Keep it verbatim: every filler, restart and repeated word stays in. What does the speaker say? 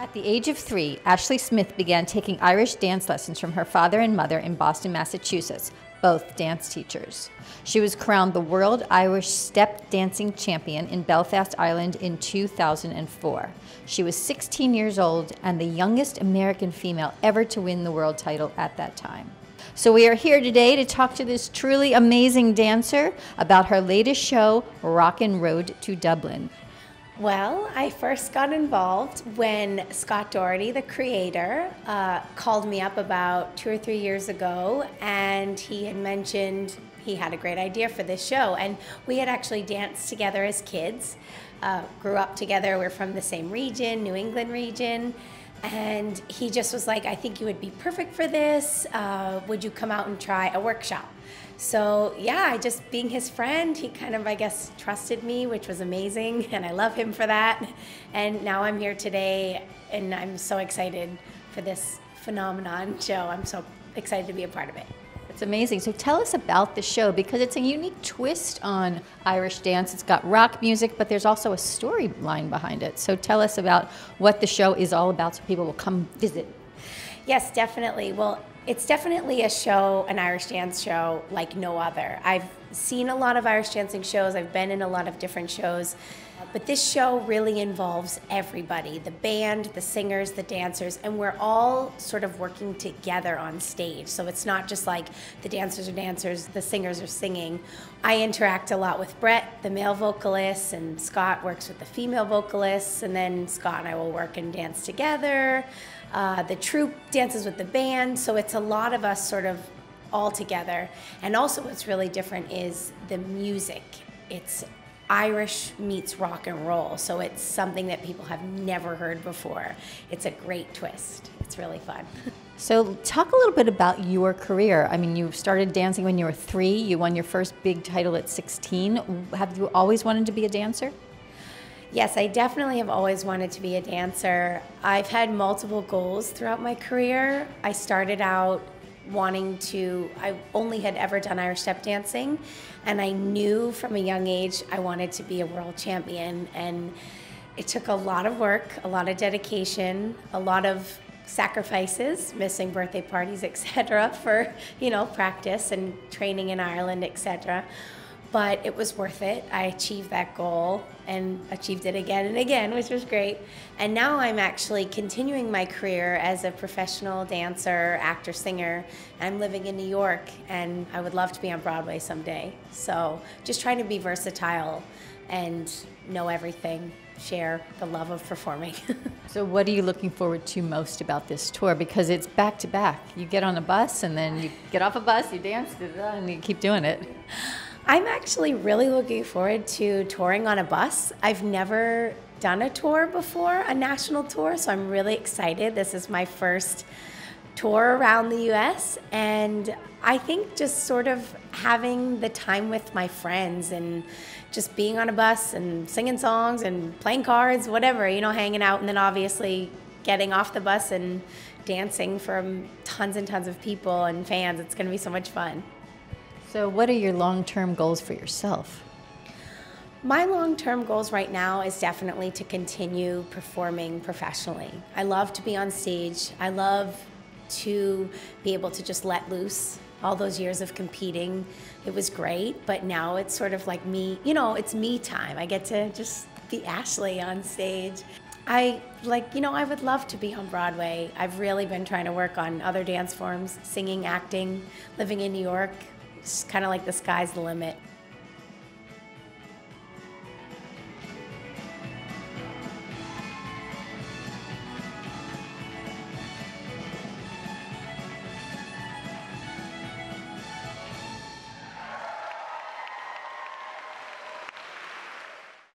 At the age of three, Ashley Smith began taking Irish dance lessons from her father and mother in Boston, Massachusetts, both dance teachers. She was crowned the World Irish Step Dancing Champion in Belfast, Ireland in two thousand four. She was sixteen years old and the youngest American female ever to win the world title at that time. So we are here today to talk to this truly amazing dancer about her latest show, Rockin' Road to Dublin. Well, I first got involved when Scott Doherty, the creator, uh, called me up about two or three years ago, and he had mentioned he had a great idea for this show. And we had actually danced together as kids, uh, grew up together. We're from the same region, New England region. And he just was like, I think you would be perfect for this. Uh, would you come out and try a workshop? So yeah, I just being his friend, he kind of, I guess, trusted me, which was amazing, and I love him for that. And now I'm here today, and I'm so excited for this phenomenon show. I'm so excited to be a part of it. It's amazing. So tell us about the show, because it's a unique twist on Irish dance. It's got rock music, but there's also a storyline behind it. So tell us about what the show is all about so people will come visit. Yes, definitely. Well, it's definitely a show, an Irish dance show like no other. I've seen a lot of Irish dancing shows, I've been in a lot of different shows, but this show really involves everybody, the band, the singers, the dancers, and we're all sort of working together on stage. So it's not just like the dancers are dancers, the singers are singing. I interact a lot with Brett, the male vocalist, and Scott works with the female vocalists, and then Scott and I will work and dance together. Uh, the troupe dances with the band, so it's a lot of us sort of all together. And also what's really different is the music. It's Irish meets rock and roll, so it's something that people have never heard before. It's a great twist. It's really fun. So talk a little bit about your career. I mean, you started dancing when you were three. You won your first big title at sixteen. Have you always wanted to be a dancer? Yes, I definitely have always wanted to be a dancer. I've had multiple goals throughout my career. I started out wanting to, I only had ever done Irish step dancing, and I knew from a young age I wanted to be a world champion, and it took a lot of work, a lot of dedication, a lot of sacrifices, missing birthday parties, et cetera, for, you know, practice and training in Ireland, et cetera. But it was worth it. I achieved that goal and achieved it again and again, which was great. And now I'm actually continuing my career as a professional dancer, actor, singer. I'm living in New York, and I would love to be on Broadway someday. So just trying to be versatile and know everything, share the love of performing. So what are you looking forward to most about this tour? Because it's back to back. You get on a bus, and then you get off a bus, you dance, and you keep doing it. I'm actually really looking forward to touring on a bus. I've never done a tour before, a national tour, so I'm really excited. This is my first tour around the U S, and I think just sort of having the time with my friends and just being on a bus and singing songs and playing cards, whatever, you know, hanging out, and then obviously getting off the bus and dancing from tons and tons of people and fans. It's going to be so much fun. So what are your long-term goals for yourself? My long-term goals right now is definitely to continue performing professionally. I love to be on stage. I love to be able to just let loose. All those years of competing, it was great, but now it's sort of like me, you know, it's me time. I get to just be Ashley on stage. I, like, you know, I would love to be on Broadway. I've really been trying to work on other dance forms, singing, acting, living in New York. It's kind of like the sky's the limit.